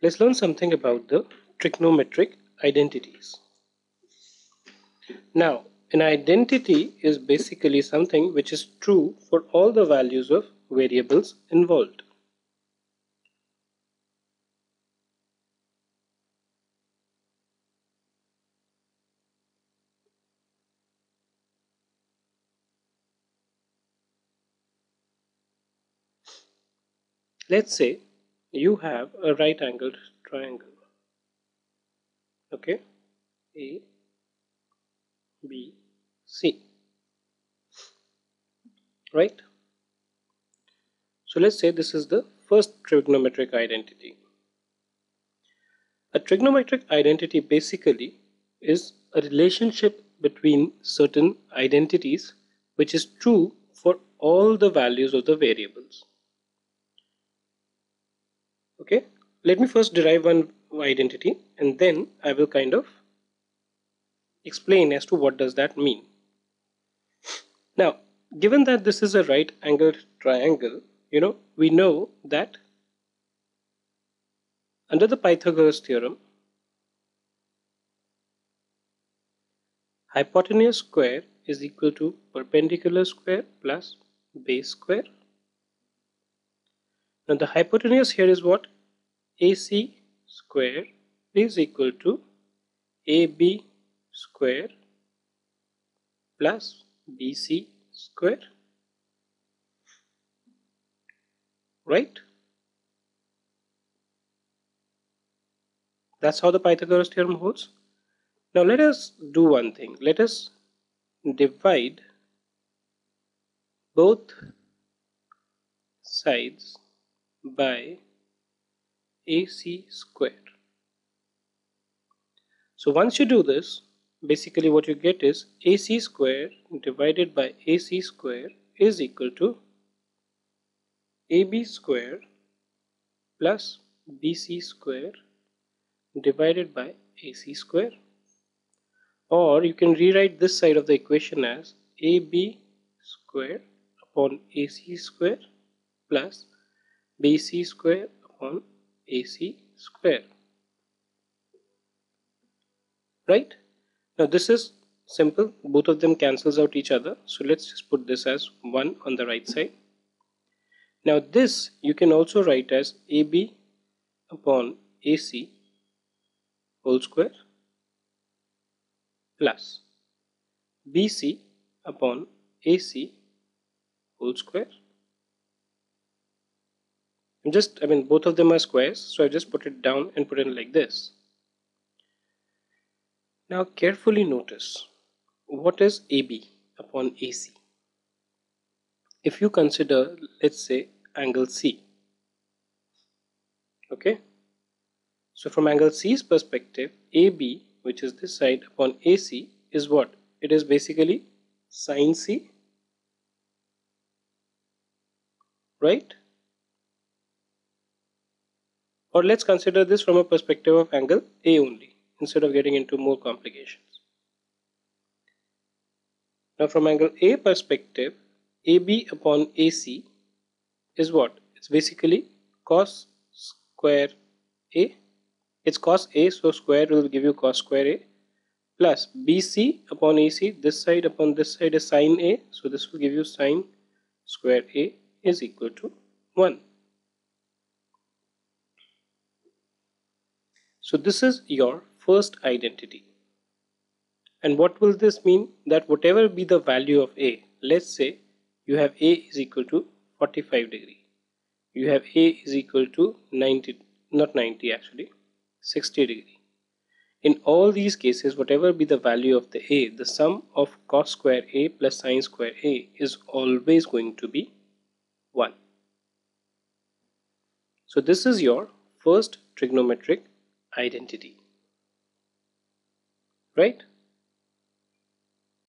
Let's learn something about the trigonometric identities. Now, an identity is basically something which is true for all the values of variables involved. Let's say you have a right angled triangle, okay, A, B, C, right? So let's say this is the first trigonometric identity. A trigonometric identity basically is a relationship between certain identities which is true for all the values of the variables. Okay, let me first derive one identity and then I will kind of explain as to what does that mean. Now, given that this is a right angled triangle, you know, we know that under the Pythagoras theorem, hypotenuse square is equal to perpendicular square plus base square. Now the hypotenuse here is what? AC square is equal to AB square plus BC square, right? That's how the Pythagoras theorem holds. Now let us do one thing. Let us divide both sides by AC square. So once you do this, basically what you get is AC square divided by AC square is equal to AB square plus BC square divided by AC square, or you can rewrite this side of the equation as AB square upon AC square plus BC square upon AC square, right? Now this is simple, both of them cancels out each other, so let's just put this as 1 on the right side. Now this you can also write as AB upon AC whole square plus BC upon AC whole square. Both of them are squares, so I just put it down and put it like this. Now carefully notice, what is AB upon AC? If you consider, let's say, angle C, okay? So from angle C's perspective, AB, which is this side, upon AC is what? It is basically sine C, right? Or let's consider this from a perspective of angle A only, instead of getting into more complications. Now from angle A perspective, AB upon AC is what? It's basically cos square A. It's cos A, so square will give you cos square A, plus BC upon AC, this side upon this side is sine A, so this will give you sine square A is equal to 1. So this is your first identity. And what will this mean? That whatever be the value of A, let's say you have A is equal to 45 degree. You have A is equal to 60 degree. In all these cases, whatever be the value of the A, the sum of cos square A plus sine square A is always going to be 1. So this is your first trigonometric identity, right?